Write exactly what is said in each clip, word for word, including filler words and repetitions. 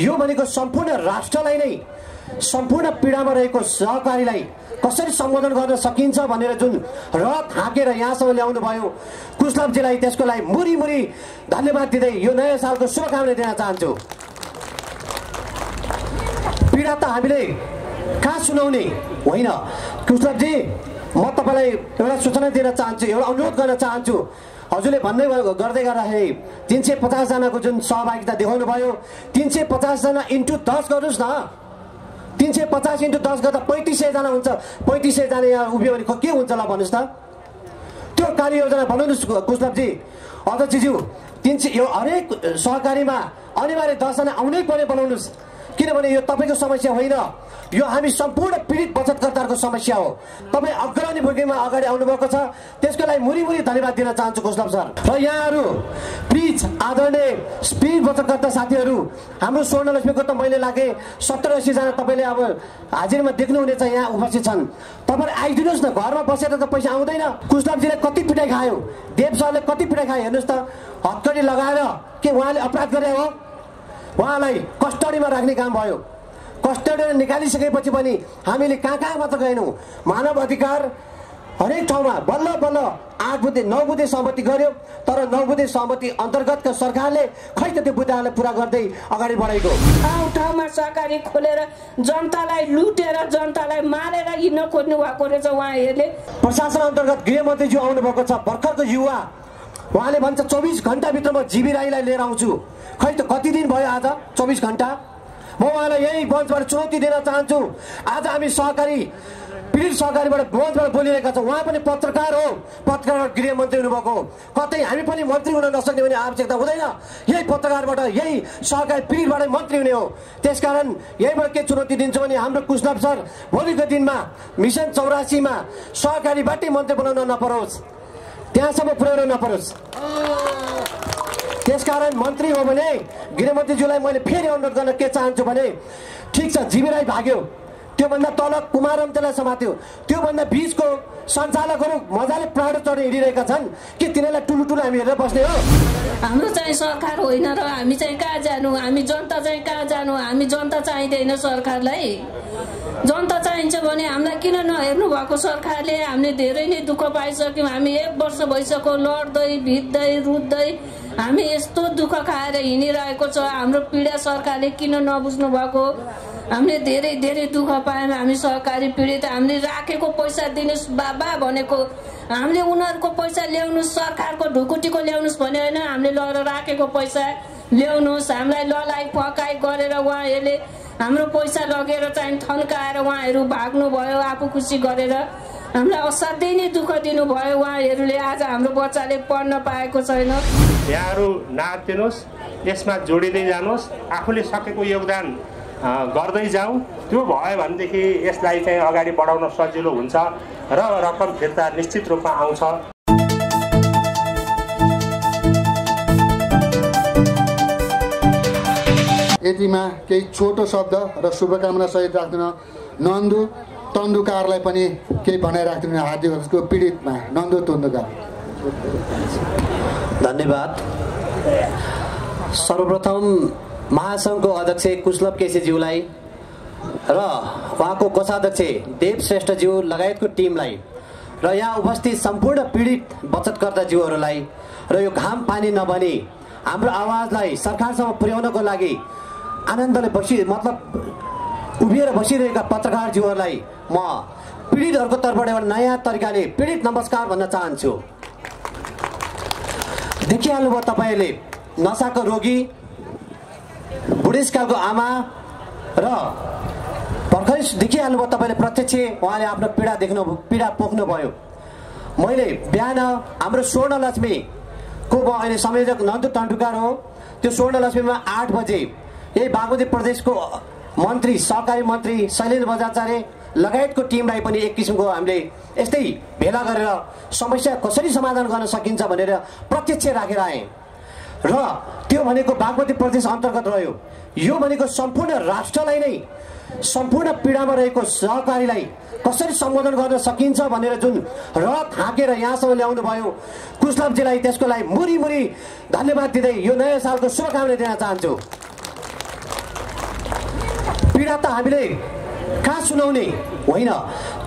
यो भनेको सम्पूर्ण राष्ट्रलाई नै सम्पूर्ण पीडामा रहेको सहकारीलाई कसरी सम्बोधन गर्न सकिन्छ भनेर जुन रथ हाकेर यहाँसम्म ल्याउनु भयो कुशलमजीलाई त्यसको लागि मुरी मुरी धन्यवाद दिँदै यो नयाँ सालको शुभकामना दिन चाहन्छु। पीडा त हामीले कहाँ सुनाउने होइन कुशलमजी, म तपाईँलाई एउटा सूचना दिन चाहन्छु, एउटा अनुरोध गर्न चाहन्छु। हजुरले भन्दै गर्दै गर्दाखेरि तीन सय पचासजनाको जुन सहभागिता देखाउनु भयो, तीन सय पचासजना इन्टु दस गर्नुहोस् न, तीन सय पचास इन्टु दस गर्दा पैँतिस सयजना हुन्छ। पैँतिस सयजना यहाँ उभियो भने के हुन्छ ल भन्नुहोस् त। त्यो कार्य योजना बनाउनुहोस् कुशलमजी। अध्यक्षज्यू, तिन सय यो हरेक सहकारीमा अनिवार्य दसजना आउनै पर्ने बनाउनुहोस्, किनभने यो तपाईँको समस्या होइन, यो हामी सम्पूर्ण पीडित बचतकर्ताहरूको समस्या हो। तपाईँ अग्रणी भूमिकामा अगाडि आउनुभएको छ, त्यसको लागि मुरी मुरी धन्यवाद दिन चाहन्छु कुशलम सर। र यहाँहरू प्लिज आदरणीय पीडित बचतकर्ता साथीहरू, हाम्रो स्वर्णलक्ष्मीको त मैले लागे सत्तर अस्सीजना तपाईँले अब हाजिरमा देख्नुहुनेछ यहाँ उपस्थित छन्। तपाईँ आइदिनुहोस् न, घरमा बसेर त पैसा आउँदैन। कुशलमजीले कति पिटाइ खायो, देव सरले कति पिटाइ खायो हेर्नुहोस् त। हत्कडी लगाएर के उहाँले अपराध गरे हो? उहाँलाई कस्टडीमा राख्ने काम भयो। कस्टडीमा निकालिसकेपछि पनि हामीले कहाँ कहाँ मात्र गएनौँ। मानव अधिकार हरेक ठाउँमा बल्ल बल्ल आठ बुधे नौ बुधे सहमति गर्यो, तर नौ बुधे सहमति अन्तर्गतका सरकारले खै त त्यो बुदाहरूलाई पुरा गर्दै अगाडि बढाएको। ठाउँ ठाउँमा सहकारी खोलेर जनतालाई लुटेर जनतालाई मारेर हिँड्न खोज्नु भएको रहेछ उहाँहरूले। प्रशासन अन्तर्गत गृहमन्त्रीज्यू आउनुभएको छ, भर्खरको युवा, उहाँले भन्छ चौबिस घन्टाभित्र म जीवी राईलाई लिएर आउँछु। खै त कति दिन भयो आज चौबिस घन्टा। म उहाँलाई यही मञ्चबाट चुनौती दिन चाहन्छु। आज हामी सहकारी पीडित सहकारीबाट मञ्चबाट बोलिरहेका छौँ, उहाँ पनि पत्रकार हो, पत्रकारबाट गृहमन्त्री हुनुभएको हो। कतै हामी पनि मन्त्री हुन नसक्ने भने आवश्यकता हुँदैन, यही पत्रकारबाट यही सहकारी पीडितबाटै मन्त्री हुने हो। त्यसकारण यहीबाट के चुनौती दिन्छु भने हाम्रो कुशलम सर भोलिको दिनमा मिसन चौरासीमा सहकारीबाटै मन्त्री बनाउन नपरोस्, त्यहाँसम्म पुर्याउन नपरोस्। त्यसकारण मन्त्री हो भने गृहमन्त्रीज्यूलाई मैले फेरि अनुरोध गर्न के चाहन्छु भने, ठिक छ जीवी राई भाग्यो, त्योभन्दा तल कुमारमतेलाई समात्यो, त्योभन्दा बिचको सञ्चालकहरू मजाले प्राडो चढेर हिँडिरहेका छन् कि तिनीहरूलाई टुलु टुलु हामी हेरेर बस्ने हो? हाम्रो चाहिँ सरकार होइन र हामी चाहिँ कहाँ जानु, हामी जनता चाहिँ कहाँ जानु? हामी जनता चाहिँदैन सरकारलाई। जनता चाहिन्छ भने हामीलाई किन नहेर्नु भएको सरकारले? हामीले धेरै नै दुःख पाइसक्यौँ। हामी एक वर्ष भइसक्यो लड्दै भित्दै रुत्दै हामी यस्तो दुःख खाएर हिँडिरहेको छ। हाम्रो पीडा सरकारले किन नबुझ्नु भएको? हामीले धेरै धेरै दुःख पायौँ। हामी सहकारी पीडित, हामीले राखेको पैसा दिनुहोस् बाबा भनेको, हामीले उनीहरूको पैसा ल्याउनुहोस्, सरकारको ढुकुटीको ल्याउनुहोस् भने होइन। हामीले ल राखेको पैसा ल्याउनुहोस्, हामीलाई ललाई फकाइ गरेर उहाँहरूले हाम्रो पैसा लगेर चाहिँ थन्काएर उहाँहरू भाग्नुभयो आफू खुसी गरेर। हामीलाई असाध्यै नै दुःख दिनुभयो उहाँहरूले। आज हाम्रो बच्चाले पढ्न पाएको छैन। यहाँहरू नाचिनुहोस्, यसमा जोडिँदै जानुहोस्, आफूले सकेको योगदान गर्दै जाउँ। त्यो भयो भनेदेखि यसलाई चाहिँ अगाडि बढाउन सजिलो हुन्छ र रकम फिर्ता निश्चित रूपमा आउँछ। यतिमा केही छोटो शब्द र शुभकामना सहित राख्दिन। नन्दु तन्दुकारलाई पनि केही भनाइ राख्दिन हार्दिक उसको पीडितमा। नन्दु तन्दुकार, धन्यवाद। सर्वप्रथम महासङ्घको अध्यक्ष कुशलम केसीज्यूलाई र उहाँको कोषाध्यक्ष देव श्रेष्ठज्यू लगायतको टिमलाई र यहाँ उपस्थित सम्पूर्ण पीडित बचतकर्ताज्यूहरूलाई र यो घाम पानी नभनी हाम्रो आवाजलाई सरकारसम्म पुर्याउनको लागि आनन्दले बसि मतलब उभिएर बसिरहेका पत्रकारज्यूहरूलाई म पीडितहरूको तर्फबाट एउटा नयाँ तरिकाले पीडित नमस्कार भन्न चाहन्छु। देखिहाल्नुभयो तपाईँहरूले, नसाको रोगी, बुढेसकालको आमा र भर्खरै देखिहाल्नुभयो तपाईँले प्रत्यक्ष उहाँले आफ्नो पीडा देख्नु पीडा पोख्नुभयो। मैले बिहान हाम्रो स्वर्णलक्ष्मी को म अहिले संयोजक नन्दु तन्दुकार हो, त्यो स्वर्णलक्ष्मीमा आठ बजे यही बागमती प्रदेशको मन्त्री सहकारी मन्त्री शैलेन्द्र बजाचार्य लगायतको टिमलाई पनि एक किसिमको हामीले यस्तै भेला गरेर समस्या कसरी समाधान गर्न सकिन्छ भनेर प्रत्यक्ष राखेर आएँ। र त्यो भनेको बागमती प्रदेश अन्तर्गत रह्यो, यो भनेको सम्पूर्ण राष्ट्रलाई नै सम्पूर्ण पीडामा रहेको सहकारीलाई कसरी सम्बोधन गर्न सकिन्छ भनेर जुन रथ हाकेर यहाँसम्म ल्याउनु भयो कुशलमजीलाई त्यसको लागि मुरी मुरी धन्यवाद दिँदै यो नयाँ सालको शुभकामना दिन चाहन्छु। कुरा त हामीले कहाँ सुनाउने होइन।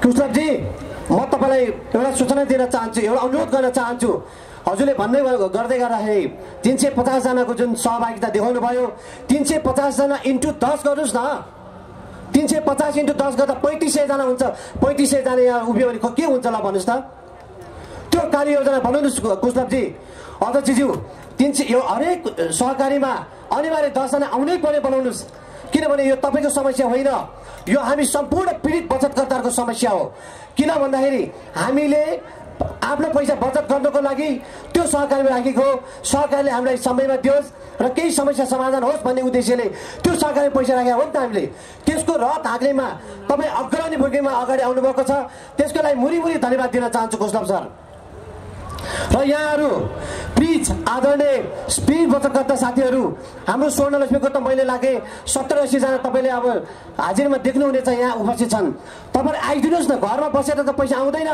कृष्णजी म तपाईलाई एउटा सूचना दिन चाहन्छु, एउटा अनुरोध गर्न चाहन्छु। हजुरले भन्दै गर्दै गर्दाखेरि तीन सौ पचास जनाको जुन सहभागिता देखाउनु भयो, तीन सौ पचास जना इंटू दस गर्नुहोस् न। तीन सौ पचास इंटू दस गर्दा पैंतीस सौ जना हुन्छ। पैंतीस सौ जना यहाँ उभियो भने के हुन्छ ल भन्नुहोस् त। त्यो कार्य योजना बनाउनुहोस् कुशलजी। अध्यक्षज्यू तीन सौ यो हरेक सहकारीमा अनिवार्य दसजना आउनै पर्ने बनाउनुहोस्, किनभने यो तपाईको समस्या होइन, यो हामी सम्पूर्ण पीडित बचतकर्ताको समस्या हो। किन भन्दाखेरि हामीले आफ्नो पैसा बचत गर्नको लागि त्यो सहकारीमा राखेको, सरकारले हामीलाई समयमा दियोस् र केही समस्या समाधान होस् भन्ने उद्देश्यले त्यो सरकारीमा पैसा राखेको हो नि त हामीले। त्यसको रत हाक्नेमा तपाईँ अग्रणी भूमिकामा अगाडि आउनुभएको छ, त्यसको लागि मुरीमुरी धन्यवाद दिन चाहन्छु कोस्लब सर र यहाँहरू। प्लिज आदरणीय स्पीड बचतकर्ता साथीहरू, हाम्रो स्वर्णलक्ष्मीको त मैले लागे सत्तर अस्सी जना तपाईँले अब हाजिरमा देख्नुहुनेछ यहाँ उपस्थित छन्। तपाईँ आइदिनुहोस् न, घरमा बसेर त पैसा आउँदैन।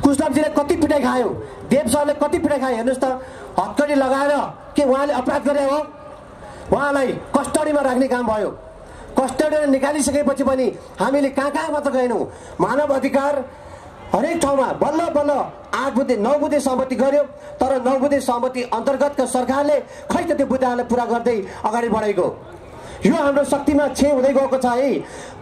कुशलजीले कति पिटाइ खायो, देव सरले कति पिटाइ खायो हेर्नुहोस् त। हत्कडी लगाएर के उहाँले अपराध गरे हो? उहाँलाई कस्टडीमा राख्ने काम भयो। कस्टडीमा निकालिसकेपछि पनि हामीले कहाँ कहाँ मात्र गएनौँ। मानव अधिकार हरेक ठाउँमा बल्ल बल्ल आठ बुधे नौ बुधे सहमति गर्यो, तर नौ बुधे सहमति अन्तर्गतका सरकारले खै त त्यो बुदाहरूलाई पुरा गर्दै अगाडि बढेको। यो हाम्रो शक्तिमा छे हुँदै गएको छ है।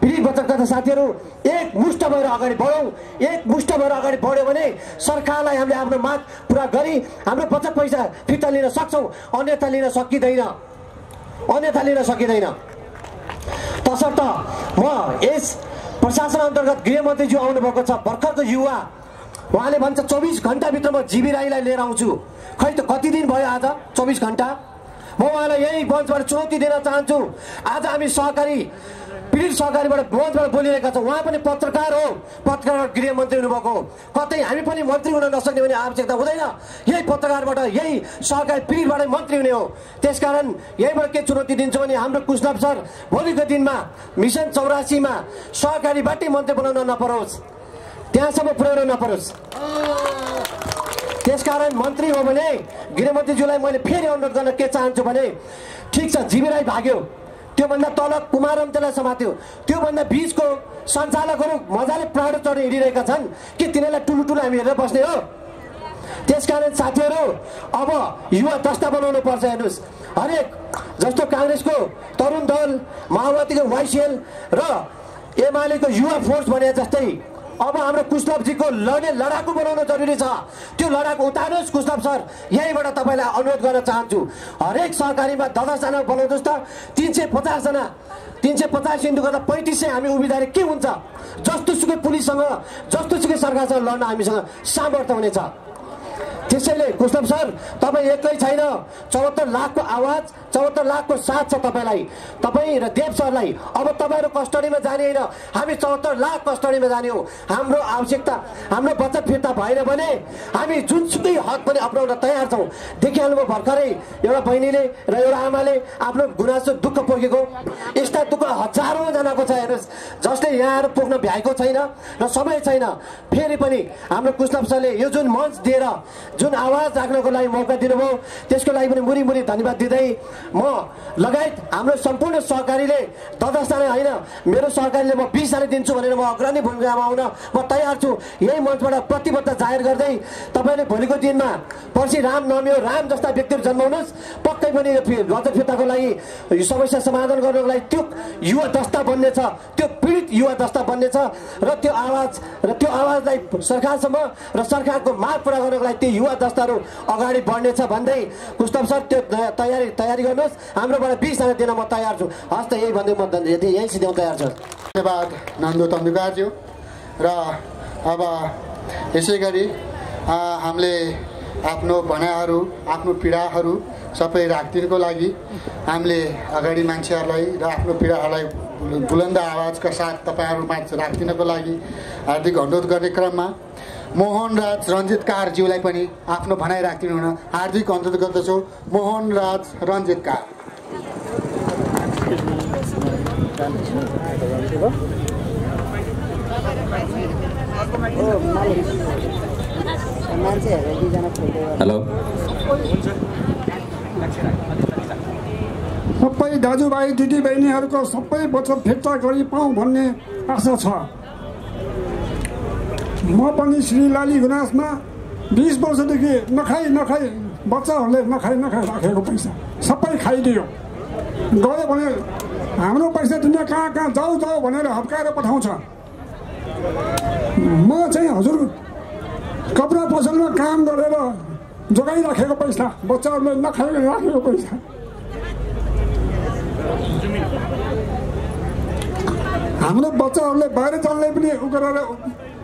पीडित बचतकर्ता साथीहरू एक मुष्ट भएर अगाडि बढौँ। एक मुष्ट भएर अगाडि बढ्यो भने सरकारलाई हामीले आफ्नो माग पुरा गरी हाम्रो बचत पैसा फिर्ता लिन सक्छौँ, अन्यथा लिन सकिँदैन अन्यथा लिन सकिँदैन तसर्थ म यस प्रशासन अन्तर्गत गृहमन्त्रीज्यू आउनुभएको छ, भर्खरको युवा, उहाँले भन्छ चौबिस घन्टाभित्र म जीवी राईलाई लिएर आउँछु। खै त कति दिन भयो आज चौबिस घन्टा। म उहाँलाई यही मञ्चबाट चुनौती दिन चाहन्छु। आज हामी सहकारी पीडित सहकारीबाट मञ्चबाट बोलिरहेका छौँ। उहाँ पनि पत्रकार हो, पत्रकारबाट गृहमन्त्री हुनुभएको हो। कतै हामी पनि मन्त्री हुन नसक्ने भने आवश्यकता हुँदैन, यही पत्रकारबाट यही सहकारी पीडितबाटै मन्त्री हुने हो। त्यसकारण यहीबाट के चुनौती दिन्छु भने हाम्रो कुशलभ सर भोलिको दिनमा मिसन चौरासीमा सहकारीबाटै मन्त्री बनाउन नपरोस्, त्यहाँसम्म पुर्याउन नपरोस्। त्यसकारण मन्त्री हो भने गृहमन्त्रीज्यूलाई मैले फेरि अनुरोध गर्न के चाहन्छु भने ठिक छ जीवी राई भाग्यो, त्योभन्दा तल कुमारमतेलाई समात्यो, त्योभन्दा बीचको सञ्चालकहरू मजाले प्राडो चढेर हिँडिरहेका छन् कि तिनीहरूलाई टुलुटुलु हामी हेरेर बस्ने हो? त्यसकारण साथीहरू अब युवा दस्ता बनाउनु पर्छ। हेर्नुहोस् हरेक जस्तो काङ्ग्रेसको तरुण दल, माओवादीको वाइसिएल र एमालेको युवा फोर्स भने जस्तै अब हाम्रो कुशलभजीको लड्ने लडाकु बनाउन जरुरी छ। त्यो लडाकु उतार्नुहोस् कुशलभ सर। यहीँबाट तपाईँलाई अनुरोध गर्न चाहन्छु, हरेक सहकारीमा दसजना बनाउनुहोस् त। तिन सय पचासजना तिन सय पचास हिन्दू गर्दा पैँतिस सय हामी उभिँदाखेरि के हुन्छ? जस्तोसुकै पुलिससँग जस्तोसुकै सरकारसँग लड्न हामीसँग सामर्थ्य हुनेछ। त्यसैले कुशलभ सर तपाईँ एकै छैन, चौहत्तर लाखको आवाज, चौहत्तर लाखको साथ छ तपाईँलाई। तपाईँ र देव सरलाई अब तपाईँहरू कस्टडीमा जाने होइन, हामी चौहत्तर लाख कस्टडीमा जाने हो। हाम्रो आवश्यकता, हाम्रो बचत फिर्ता भएन भने हामी जुनसुकै हक पनि अप्नाउन तयार छौँ। देखिहाल्नुभयो भर्खरै एउटा बहिनीले र एउटा आमाले आफ्नो गुनासो दुःख पोखेको। यस्ता दुःख हजारौँजनाको छ हेर्नुहोस्, जसले यहाँहरू पोख्न भ्याएको छैन र समय छैन। फेरि पनि हाम्रो कुशलभ सरले यो जुन मञ्च दिएर जुन आवाज राख्नको लागि मौका दिनुभयो, त्यसको लागि पनि मुरी मुरी धन्यवाद दिँदै म लगायत हाम्रो सम्पूर्ण सहकारीले दसजना होइन, मेरो सहकारीले म बिसजना दिन्छु भनेर म अग्रणी भूमिकामा आउन म तयार छु। यही मञ्चबाट प्रतिबद्धता जाहेर गर्दै तपाईँले भोलिको दिनमा पर्सि राम नवमी हो, राम जस्ता व्यक्तिहरू जन्माउनुहोस्। पक्कै पनि यो बचत फिर्ताको लागि, यो समस्या समाधान गर्नको लागि त्यो युवा दस्ता बन्नेछ, त्यो पीडित युवा दस्ता बन्नेछ र त्यो आवाज र त्यो आवाजलाई सरकारसम्म र सरकारको माग पुरा गर्नको लागि त्यो युवा दस्ताहरू अगाडि बढ्नेछ भन्दै कुशलभ सर त्यो तयारी तयारी गर्नुहोस्। हाम्रोबाट बिसजना दिन म तयार छु। हस् त यही भन्दै म यहीँ सिध्याउन तयार छु। धन्यवाद नन्दु तम्दुकारज्यू। र अब यसै गरी हामीले आफ्नो भनाइहरू, आफ्नो पीडाहरू सबै राखिदिनुको लागि हामीले अगाडि मान्छेहरूलाई र आफ्नो पीडाहरूलाई बुलन्द आवाजका साथ तपाईँहरूमा राखिदिनको लागि हार्दिक अनुरोध गर्ने क्रममा मोहनराज रञ्जित कारज्यूलाई पनि आफ्नो भनाइ राखिदिनु हुन हार्दिक अनुरोध गर्दछु। मोहनराज रञ्जित कार। हेलो, म सबै दाजुभाइ दिदीबहिनीहरुको सबै बचत फिर्ता गरी पाऊँ भन्ने आशा छ। म पनि श्री लाली गुनासमा बीस वर्षदेखि नखाई नखाई बच्चाहरूले नखाई नखाई राखेको पैसा सबै खाइदियो। गयो भने हाम्रो पैसा दुनिया कहाँ कहाँ जाऊ जाऊ भनेर हप्काएर पठाउँछ। म चाहिँ हजुर कपडा पसलमा काम गरेर जोगाइराखेको पैसा बच्चाहरूले नखाई राखेको पैसा हाम्रो बच्चाहरूले बाहिर चल्ने पनि उ गरेर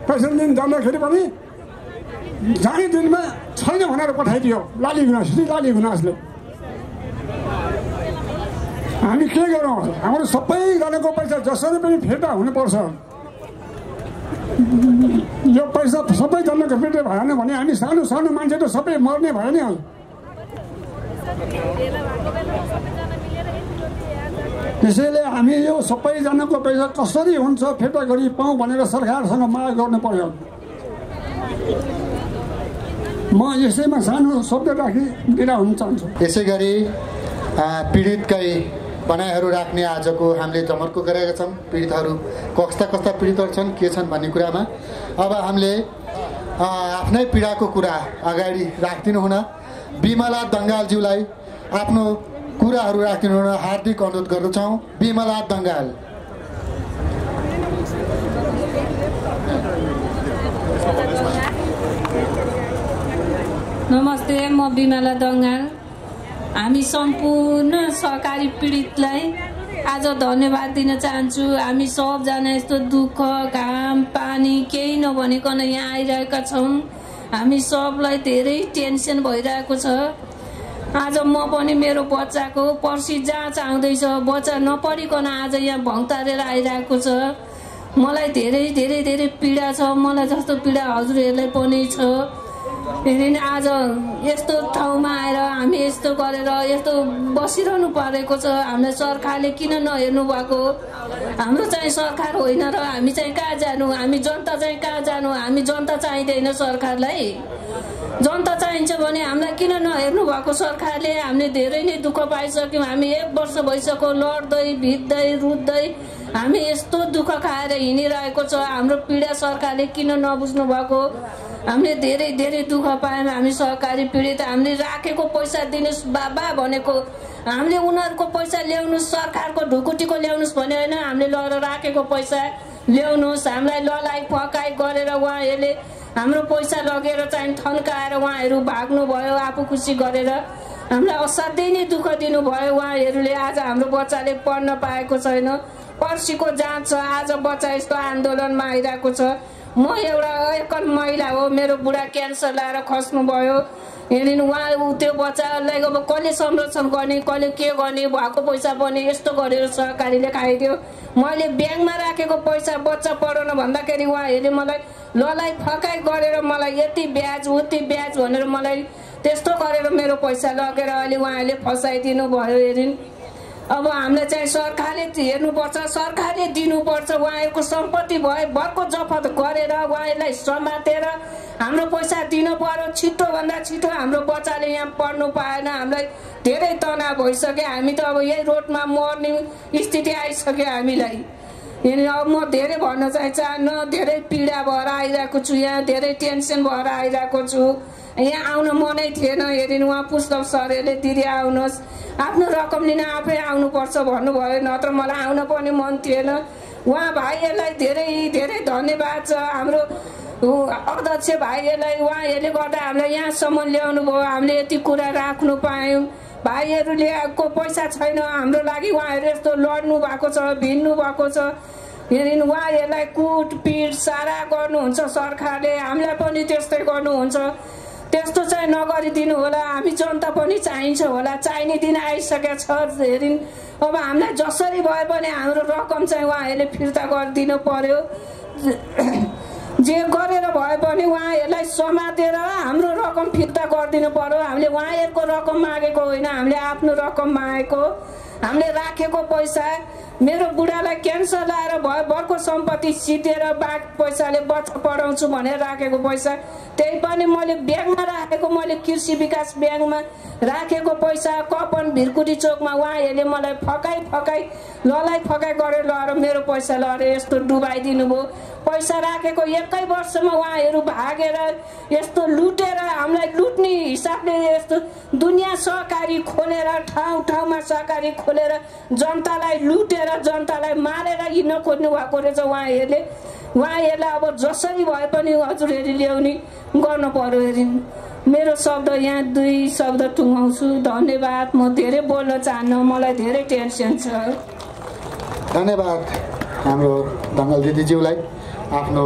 पैसा लिन जाँदाखेरि पनि जाने दिनमा छैन भनेर पठाइदियो लाली गुनास श्री लाली गुनासले। हामी के गरौँ? हाम्रो सबै गरेको पैसा जसरी पनि फिर्ता हुनुपर्छ। यो पैसा सबैजनाको फिर्ता भएन भने हामी सानो सानो मान्छे त सबै मर्ने भयो नि। त्यसैले हामी यो सबैजनाको पैसा कसरी हुन्छ फिर्ता गरी पाऊँ भनेर सरकारसँग माग गर्नु पर्यो। म यसैमा सानो शब्द राखी बिदा हुन चाहन्छु। त्यसैगरी पीडितकै बनाइहरू राख्ने आजको हामीले जमर्को गरेका छौँ। पीडितहरू कस्ता कस्ता पीडितहरू छन् के छन् भन्ने कुरामा अब हामीले आफ्नै पीडाको कुरा अगाडि राख्दिनु हुन बिमला दङ्गालज्यूलाई आफ्नो कुराहरू राख्दिनु हुन हार्दिक अनुरोध गर्दछौँ। बिमला दङ्गाल नमस्ते, म बिमला दङ्गाल। हामी सम्पूर्ण सहकारी पीडितलाई आज धन्यवाद दिन चाहन्छु। हामी सबजना यस्तो दुःख घाम पानी केही नभनिकन यहाँ आइरहेका छौँ। हामी सबलाई धेरै टेन्सन भइरहेको छ। आज म पनि मेरो बच्चाको पर्सि जाँच आउँदैछ, बच्चा नपढिकन आज यहाँ भङ्तारेर आइरहेको छ। मलाई धेरै धेरै धेरै पीडा छ। मलाई जस्तो पीडा हजुरहरूलाई पनि छ। फेरि आज यस्तो ठाउँमा आएर हामी यस्तो गरेर यस्तो बसिरहनु परेको छ। हाम्रो सरकारले किन नहेर्नु भएको? हाम्रो चाहिँ सरकार होइन र हामी चाहिँ कहाँ जानु? हामी जनता चाहिँ कहाँ जानु? हामी जनता चाहिँदैन सरकारलाई। जनता चाहिन्छ भने हामीलाई किन नहेर्नु भएको सरकारले? हामीले धेरै नै दुःख पाइसक्यौँ। हामी एक वर्ष भइसक्यो लड्दै भित्दै रुत्दै हामी यस्तो दुःख खाएर हिँडिरहेको छ। हाम्रो पीडा सरकारले किन नबुझ्नु भएको? हामीले धेरै धेरै दुःख पायौँ। हामी सहकारी पीडित हामीले राखेको पैसा दिनुहोस् बाबा भनेको, हामीले उनीहरूको पैसा ल्याउनुहोस्, सरकारको ढुकुटीको ल्याउनुहोस् भने होइन। हामीले लडेर राखेको पैसा ल्याउनुहोस्। हामीलाई ललाई फकाइ गरेर उहाँहरूले हाम्रो पैसा लगेर चाहिँ ठन्काएर उहाँहरू भाग्नुभयो आफू खुसी गरेर। हामीलाई असाध्यै नै दुःख दिनुभयो उहाँहरूले। आज हाम्रो बच्चाले पढ्न पाएको छैन, पर्सिको जाँच छ। आज बच्चा यस्तो आन्दोलनमा आइरहेको छ। म एउटा एकल महिला हो, मेरो बुढा क्यान्सर लाएर खस्नुभयो। हेरिन उहाँ त्यो बच्चालाई अब कसले संरक्षण गर्ने, कसले के गर्ने? भएको पैसा पनि यस्तो गरेर सरकारीले खाइदियो। मैले ब्याङ्कमा राखेको पैसा बच्चा पढाउन भन्दाखेरि उहाँहरूले मलाई ललाई फकाइ गरेर मलाई यति ब्याज उति ब्याज भनेर मलाई त्यस्तो गरेर मेरो पैसा लगेर अहिले उहाँहरूले फसाइदिनु भयो। हेरिन अब हामीलाई चाहिँ सरकारले हेर्नुपर्छ, सरकारले दिनुपर्छ। उहाँहरूको सम्पत्ति भए भरको जफत गरेर उहाँहरूलाई समातेर हाम्रो पैसा दिनु पर्यो। छिटोभन्दा छिटो हाम्रो बच्चाले यहाँ पढ्नु पाएन। हामीलाई धेरै तनाव भइसक्यो। हामी त अब यही रोडमा मर्ने स्थिति आइसक्यो हामीलाई। अब म धेरै भन्न चाहिँ चाहन्न। धेरै पीडा भएर आइरहेको छु, यहाँ धेरै टेन्सन भएर आइरहेको छु। यहाँ आउन मनै थिएन। हेरिन उहाँ पुस्तक सरले दिदी आउनुहोस्, आफ्नो रकम लिन आफै आउनुपर्छ भन्नुभयो, नत्र मलाई आउन पनि मन थिएन। उहाँ भाइहरूलाई धेरै धेरै धन्यवाद छ। हाम्रो अध्यक्ष भाइहरूलाई उहाँहरूले गर्दा हामीलाई यहाँसम्म ल्याउनु भयो। हामीले यति कुरा राख्नु पायौँ। भाइहरूले को पैसा छैन हाम्रो लागि उहाँहरू यस्तो लड्नु भएको छ, भिन्नु भएको छ। हेरिन उहाँहरूलाई कुटपिट सारा गर्नुहुन्छ सरकारले, हामीलाई पनि त्यस्तै गर्नुहुन्छ। त्यस्तो चाहिँ नगरिदिनु होला। हामी जनता पनि चाहिन्छ होला, चाहिने दिन आइसकेको छ। हेरिन अब हामीलाई जसरी भए पनि हाम्रो रकम चाहिँ उहाँहरूले फिर्ता गरिदिनु पर्यो। जे गरेर भए पनि उहाँहरूलाई समातेर हाम्रो रकम फिर्ता गरिदिनु पर्यो। हामीले उहाँहरूको रकम मागेको होइन, हामीले आफ्नो रकम मागेको। हामीले राखेको पैसा, मेरो बुढालाई क्यान्सर लाएर भयो भरको सम्पत्ति सिधेर बाँकी पैसाले बच्चा पढाउँछु भनेर राखेको पैसा, त्यही पनि मैले ब्याङ्कमा राखेको मैले कृषि विकास ब्याङ्कमा राखेको पैसा कपन भिरकुटी चोकमा उहाँहरूले मलाई फकाई फकाई ललाई फकाई गरेर लहर मेरो पैसा लहर यस्तो डुबाइदिनु भयो। पैसा राखेको एकै वर्षमा उहाँहरू भागेर यस्तो लुटेर हामीलाई लुट्ने हिसाबले यस्तो दुनिया सहकारी खोलेर ठाउँ ठाउँमा सहकारी खोलेर जनतालाई लुटेर जनतालाई मारेर हिँड्न खोज्नु भएको रहेछ। उहाँहरूले उहाँहरूलाई अब जसरी भए पनि हजुरहरूले ल्याउने गर्न पर्यो। मेरो शब्द यहाँ दुई शब्द टुङ्गाउँछु। धन्यवाद। म धेरै बोल्न चाहन्न, मलाई धेरै टेन्सन छ। धन्यवाद हाम्रो दङ्गल दिदीज्यूलाई आफ्नो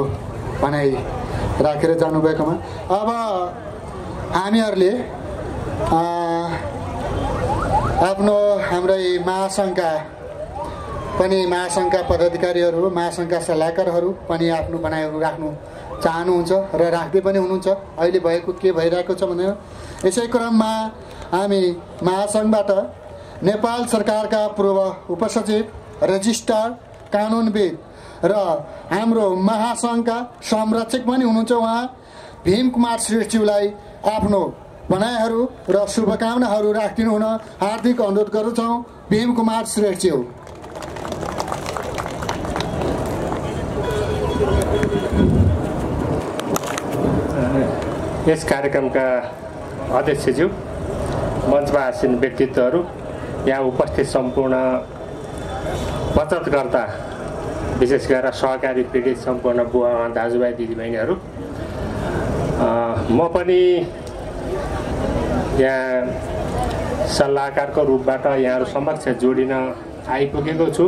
भनाइ राखेर जानुभएकोमा। अब हामीहरूले आफ्नो हाम्रै महासङ्घका पनि महासङ्घका पदाधिकारीहरू महासङ्घका सल्लाहकारहरू पनि आफ्नो भनाइहरू राख्नु चाहनुहुन्छ र राख्दै पनि हुनुहुन्छ। अहिले भएको के भइरहेको छ भनेर यसै क्रममा हामी महासङ्घबाट नेपाल सरकारका पूर्व उपसचिव रजिस्ट्रार कानुनविद र हाम्रो महासङ्घका संरक्षक पनि हुनुहुन्छ उहाँ भीम कुमार श्रेष्ठज्यूलाई आफ्नो भनाइहरू र शुभकामनाहरू राखिदिनु हुन हार्दिक अनुरोध गर्दछौँ। भीम कुमार श्रेष्ठज्यू। यस कार्यक्रमका अध्यक्षज्यू, मञ्चमा आसीन व्यक्तित्वहरू, यहाँ उपस्थित सम्पूर्ण बचतकर्ता विशेष गरेर सहकारी पीडित सम्पूर्ण बुवा आमा दाजुभाइ दिदीबहिनीहरू, म पनि यहाँ सल्लाहकारको रूपबाट यहाँहरू समक्ष जोडिन आइपुगेको छु।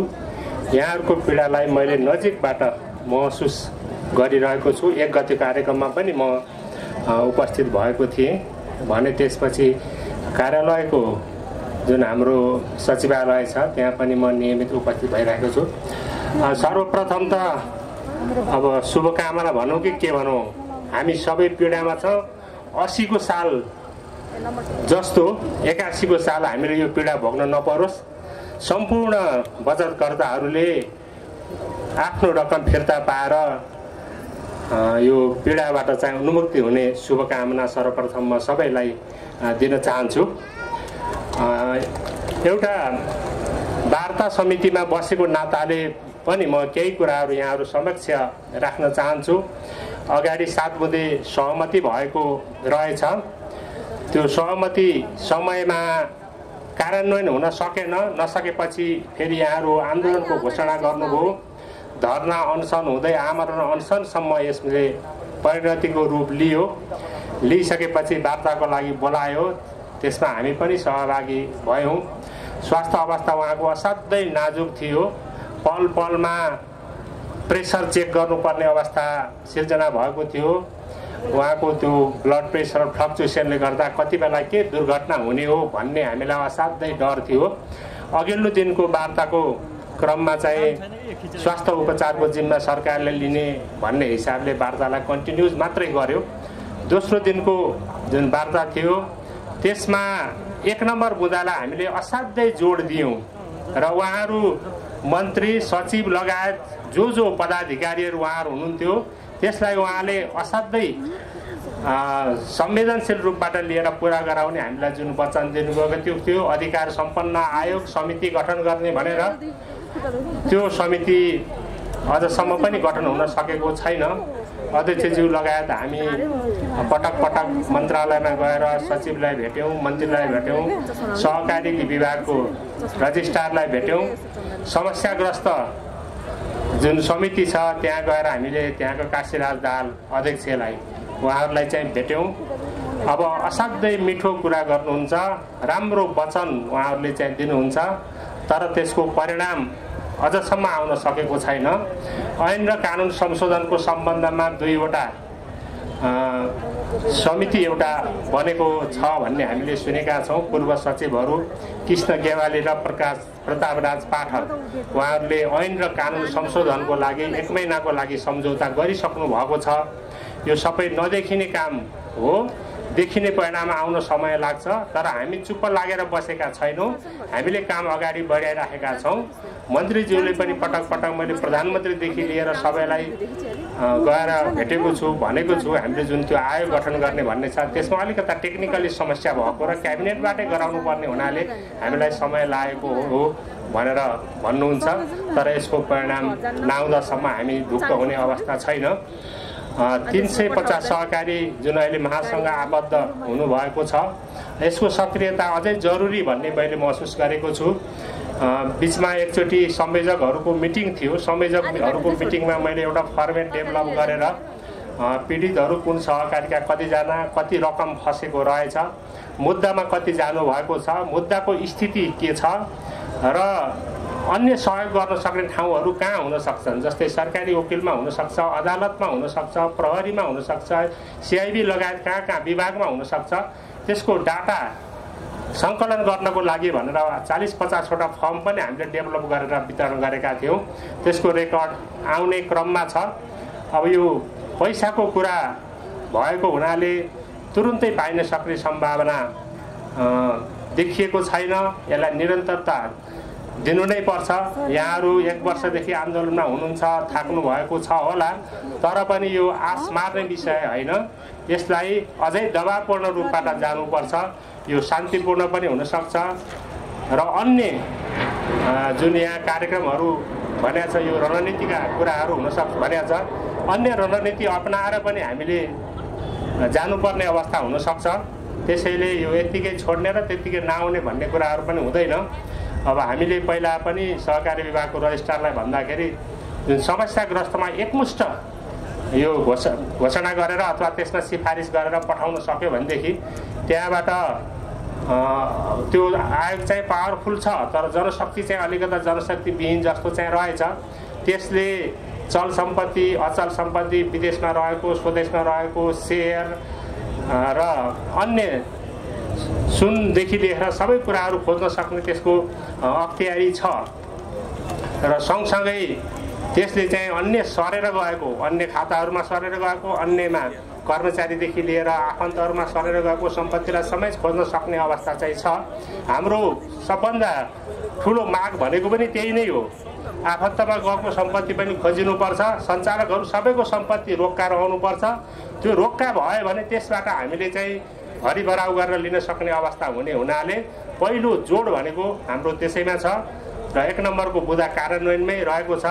यहाँहरूको पीडालाई मैले नजिकबाट महसुस गरिरहेको छु। एक गते कार्यक्रममा पनि म उपस्थित भएको थिएँ भने त्यसपछि कार्यालयको जुन हाम्रो सचिवालय छ त्यहाँ पनि म नियमित उपस्थित भइरहेको छु। सर्वप्रथम त अब शुभकामना भनौँ कि के भनौँ, हामी सबै पीडामा छ। अस्सीको साल जस्तो एकासीको साल हामीले यो पीडा भोग्न नपरोस्। सम्पूर्ण बचतकर्ताहरूले आफ्नो रकम फिर्ता पाएर यो पीडाबाट चाहिँ उन्मुक्ति हुने शुभकामना सर्वप्रथम म सबैलाई दिन चाहन्छु। एउटा वार्ता समितिमा बसेको नाताले पनि म केही कुराहरू यहाँहरू समक्ष राख्न चाहन्छु। अगाडि सात बुँदे सहमति भएको रहेछ, त्यो सहमति समयमा कार्यान्वयन हुन सकेन, नसकेपछि फेरि यहाँहरू आन्दोलनको घोषणा गर्नुभयो। धरना अनसन हुँदै आमरण अनसनसम्म यसले परिणतिको रूप लियो। लिइसकेपछि वार्ताको लागि बोलायो, त्यसमा हामी पनि सहभागी भयौँ। स्वास्थ्य अवस्था उहाँको असाध्यै नाजुक थियो। पल पलमा प्रेसर चेक गर्नुपर्ने अवस्था सिर्जना भएको थियो। उहाँको त्यो ब्लड प्रेसर फ्लक्चुएसनले गर्दा कति बेला के दुर्घटना हुने हो भन्ने हामीलाई असाध्यै डर थियो। अघिल्लो दिनको वार्ताको क्रममा चाहिँ स्वास्थ्य उपचारको जिम्मा सरकारले लिने भन्ने हिसाबले वार्तालाई कन्टिन्युज मात्रै गर्यो। दोस्रो दिनको जुन वार्ता थियो त्यसमा एक नम्बर बुँदालाई हामीले असाध्यै जोड दियौँ र उहाँहरू मन्त्री सचिव लगायत जो जो पदाधिकारीहरू उहाँहरू हुनुहुन्थ्यो त्यसलाई उहाँले असाध्यै संवेदनशील रूपबाट लिएर पुरा गराउने हामीलाई जुन वचन दिनुभएको थियो। त्यो अधिकार सम्पन्न आयोग समिति गठन गर्ने भनेर त्यो समिति अझसम्म पनि गठन हुन सकेको छैन। अध्यक्षज्यू लगायत हामी पटक पटक मन्त्रालयमा गएर सचिवलाई भेट्यौँ, मन्त्रीलाई भेट्यौँ, सहकारी विभागको रजिस्ट्रारलाई भेट्यौँ। समस्याग्रस्त जुन समिति छ त्यहाँ गएर हामीले त्यहाँको काशीराज दाहाल अध्यक्षलाई उहाँहरूलाई चाहिँ भेट्यौँ। अब असाध्यै मिठो कुरा गर्नुहुन्छ, राम्रो वचन उहाँहरूले चाहिँ दिनुहुन्छ, तर त्यसको परिणाम अझसम्म आउन सकेको छैन। ऐन र कानुन संशोधनको सम्बन्धमा दुईवटा समिति एउटा बनेको छ भन्ने हामीले सुनेका छौँ। पूर्व सचिवहरू कृष्ण गेवाली र प्रकाश प्रतापराज पाठक उहाँहरूले ऐन र कानुन संशोधनको लागि एक महिनाको लागि सम्झौता गरिसक्नु भएको छ। यो सबै नदेखिने काम हो, देखिने परिणाम आउन समय लाग्छ, तर हामी चुप्प लागेर बसेका छैनौँ। हामीले काम अगाडि बढाइराखेका छौँ। मन्त्रीज्यूले पनि पटक पटक मैले प्रधानमन्त्रीदेखि लिएर सबैलाई गएर भेटेको छु भनेको छु। हामीले जुन त्यो आयोग गठन गर्ने भन्ने छ त्यसमा अलिकता टेक्निकली समस्या भएको र क्याबिनेटबाटै गराउनु पर्ने हुनाले हामीलाई समय लागेको हो भनेर भन्नुहुन्छ। तर यसको परिणाम नआउँदासम्म हामी ढुक्क हुने अवस्था छैन। तीन सय पचास सहकारी जुन अहिले महासङ्घ आबद्ध हुनुभएको छ यसको सक्रियता अझै जरुरी भन्ने मैले महसुस गरेको छु। बीचमा एकचोटि संयोजकहरूको मिटिङ थियो। संयोजकहरूको मिटिङमा मैले एउटा फर्मेट डेभलप गरेर पीडितहरू कुन सहकारीका कतिजना कति रकम फसेको रहेछ, मुद्दामा कति जानु भएको छ, मुद्दाको स्थिति के छ र अन्य सहयोग गर्न सक्ने ठाउँहरू कहाँ हुन सक्छन्, जस्तै सरकारी वकिलमा हुनसक्छ, अदालतमा हुनसक्छ, प्रहरीमा हुनसक्छ, सीआईबी लगायत कहाँ कहाँ विभागमा हुनसक्छ। त्यसको डाटा सङ्कलन गर्नको लागि भनेर चालीस पचासवटा फर्म पनि हामीले डेभलप गरेर वितरण गरेका थियौँ। त्यसको रेकर्ड आउने क्रममा छ। अब यो पैसाको कुरा भएको हुनाले तुरुन्तै पाइन सक्ने सम्भावना देखिएको छैन। यसलाई निरन्तरता दिनु नै पर्छ। यहाँहरू एक वर्षदेखि आन्दोलनमा हुनुहुन्छ, थाक्नु भएको छ होला, तर पनि यो आस मार्ने विषय होइन। यसलाई अझै दबावपूर्ण रूपबाट जानुपर्छ। यो शान्तिपूर्ण पनि हुनसक्छ र अन्य जुन यहाँ कार्यक्रमहरू भनेको छ यो रणनीतिका कुराहरू हुनसक्छ भनेको छ। अन्य रणनीति अपनाएर पनि हामीले जानुपर्ने अवस्था हुनसक्छ। त्यसैले यो यत्तिकै छोड्ने र त्यत्तिकै नआउने भन्ने कुराहरू पनि हुँदैन। अब हामीले पहिला पनि सहकारी विभागको रजिस्ट्रारलाई भन्दाखेरि जुन समस्याग्रस्तमा एकमुष्ट यो घोषणा घोषणा गरेर अथवा त्यसमा सिफारिस गरेर पठाउन सक्यो भनेदेखि त्यहाँबाट त्यो आयोग चाहिँ पावरफुल छ तर जनशक्ति चाहिँ अलिकता जनशक्ति विहीन जस्तो चाहिँ रहेछ। त्यसले चल सम्पत्ति, अचल सम्पत्ति, विदेशमा रहेको, स्वदेशमा रहेको सेयर र अन्य सुनदेखि लिएर सबै कुराहरू खोज्न सक्ने त्यसको अख्तियारी छ र सँगसँगै त्यसले चाहिँ अन्य सरेर गएको, अन्य खाताहरूमा सरेर गएको, अन्यमा कर्मचारीदेखि लिएर आफन्तहरूमा सरेर गएको सम्पत्तिलाई समेत खोज्न सक्ने अवस्था चाहिँ छ। हाम्रो सबभन्दा ठुलो माग भनेको पनि त्यही नै हो। आफन्तमा गएको सम्पत्ति पनि खोजिनुपर्छ। सञ्चालकहरू सबैको सम्पत्ति रोक्का रहनुपर्छ। त्यो रोक्का भयो भने त्यसबाट हामीले चाहिँ हरिभराउ गरेर लिन सक्ने अवस्था हुने हुनाले पहिलो जोड भनेको हाम्रो त्यसैमा छ र एक नम्बरको बुदा कार्यान्वयनमै रहेको छ।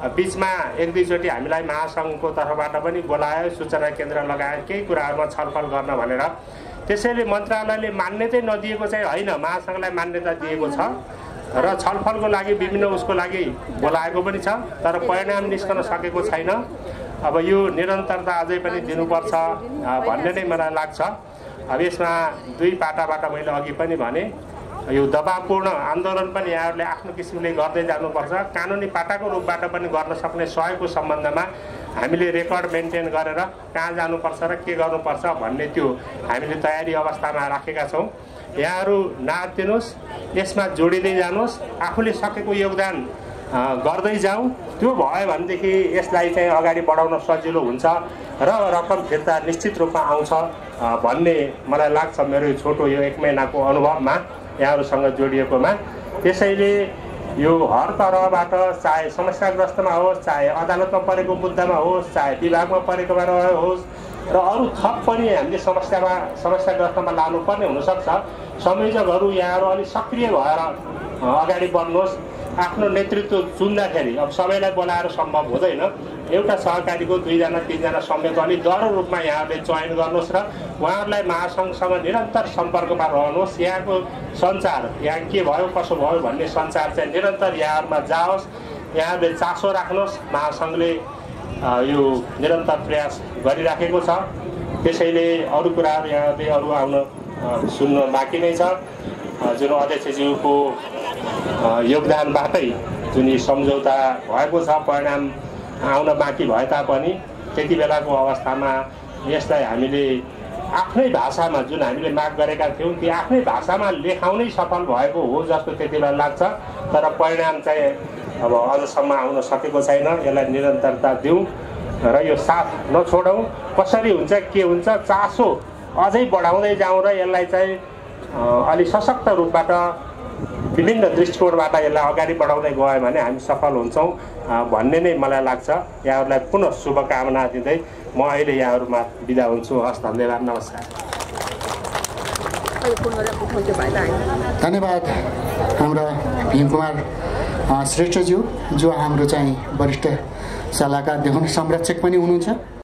बिचमा एक दुईचोटि हामीलाई महासङ्घको तर्फबाट पनि बोलायो, सूचना केन्द्र लगायत केही कुराहरूमा छलफल गर्न भनेर। त्यसैले मन्त्रालयले मान्यतै नदिएको चाहिँ होइन, महासङ्घलाई मान्यता दिएको छ र छलफलको लागि विभिन्न उसको लागि बोलाएको पनि छ तर परिणाम निस्कन सकेको छैन। अब यो निरन्तरता अझै पनि दिनुपर्छ भन्ने नै मलाई लाग्छ। अब यसमा दुई पाटाबाट मैले अघि पनि भने यो दबावपूर्ण आन्दोलन पनि यहाँहरूले आफ्नो किसिमले गर्दै जानुपर्छ। कानुनी पाटाको रूपबाट पनि गर्न सक्ने सहयोगको सम्बन्धमा हामीले रेकर्ड मेन्टेन गरेर कहाँ जानुपर्छ र के गर्नुपर्छ भन्ने त्यो हामीले तयारी अवस्थामा राखेका छौँ। यहाँहरू नआत्तिनुहोस्, यसमा जोडिँदै जानुहोस्, आफूले सकेको योगदान गर्दै जाउँ। त्यो भयो भनेदेखि यसलाई चाहिँ अगाडि बढाउन सजिलो हुन्छ र रकम फिर्ता निश्चित रूपमा आउँछ भन्ने मलाई लाग्छ मेरो यो छोटो यो एक महिनाको अनुभवमा यहाँहरूसँग जोडिएकोमा। त्यसैले यो हर तहबाट, चाहे समस्याग्रस्तमा होस्, चाहे अदालतमा परेको मुद्दामा होस्, चाहे विभागमा परेकोमा होस् र अरू थप पनि हामीले समस्यामा समस्याग्रस्तमा लानुपर्ने हुनसक्छ। संयोजकहरू यहाँहरू अलिक सक्रिय भएर अगाडि बढ्नुहोस्। आफ्नो नेतृत्व चुन्दाखेरि अब सबैलाई बोलाएर सम्भव हुँदैन। एउटा सहकारीको दुईजना तीनजना संयोजक अनि गह्रो रूपमा यहाँहरूले चयन गर्नुहोस् र उहाँहरूलाई महासङ्घसँग निरन्तर सम्पर्कमा रहनुहोस्। यहाँको सञ्चार, यहाँ के भयो कसो भयो भन्ने सञ्चार चाहिँ निरन्तर यहाँहरूमा जाओस्। यहाँहरूले चासो राख्नुहोस्। महासङ्घले यो निरन्तर प्रयास गरिराखेको छ। त्यसैले अरू कुराहरू यहाँहरूले अरू आउन सुन्न बाँकी नै छ। जुन अध्यक्षज्यूको योगदानबाटै जुन यो सम्झौता भएको छ परिणाम आउन बाँकी भए तापनि त्यति बेलाको अवस्थामा यसलाई हामीले आफ्नै भाषामा जुन हामीले माग गरेका थियौँ ती आफ्नै भाषामा लेखाउनै सफल भएको हो जस्तो त्यति बेला लाग्छ। तर परिणाम चाहिँ अब अझसम्म आउन सकेको छैन। यसलाई निरन्तरता दिउँ र यो साथ नछोडौँ। कसरी हुन्छ के हुन्छ चासो अझै बढाउँदै जाउँ र यसलाई चाहिँ अलि सशक्त रूपबाट विभिन्न दृष्टिकोणबाट यसलाई अगाडि बढाउँदै गयो भने हामी सफल हुन्छौं भन्ने नै मलाई लाग्छ। यहाँहरुलाई पुनः शुभकामना दिँदै म अहिले यहाँहरुमा बिदा हुन्छु। हस्, धन्यवाद, नमस्कार। धन्यवाद हाम्रो भीम कुमार श्रेष्ठज्यू जो हाम्रो चाहिँ वरिष्ठ सल्लाहकार देखाउने संरक्षक पनि हुनुहुन्छ।